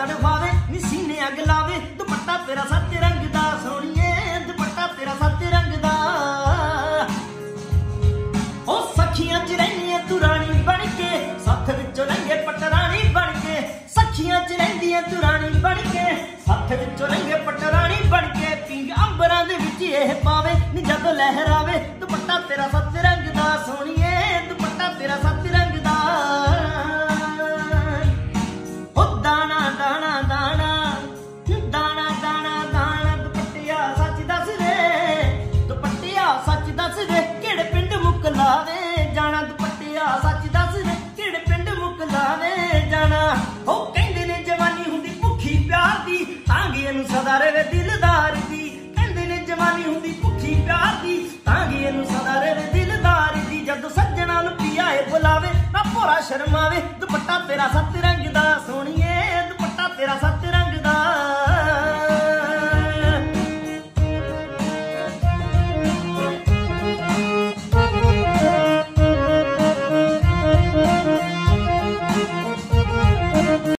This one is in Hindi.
तड़फावे नी सीने अग लावे दुपट्टा तेरा सतरंग दा सोनिए दुपट्टा तेरा सतरंग दा। ओ सखियां च रहिंदी ऐ तू रानी बन के सत्थ विचों लंघे पटरानी बन के सखियां च रहिंदी ऐ तू रानी बन के सत्थ विचों लंघे पटरानी बन के पिंग अंबरां दे विच एह पावे नी जदों लहरावे दुपट्टा तेरा सतरंग दा सोनिए दुपट्टा तेरा सतरंग दा। शर्मावे दुपट्टा तेरा सतरंग दा।